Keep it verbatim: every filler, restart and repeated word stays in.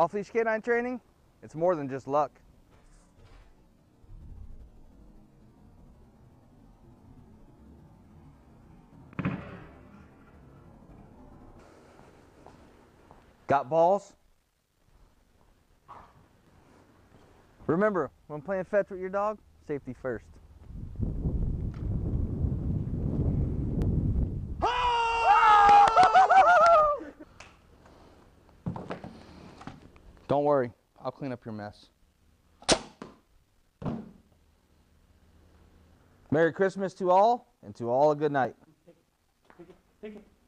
Off Leash K nine Training, it's more than just luck. Got balls? Remember, when playing fetch with your dog, safety first. Oh! Don't worry, I'll clean up your mess. Merry Christmas to all, and to all a good night. Take it, take it, take it.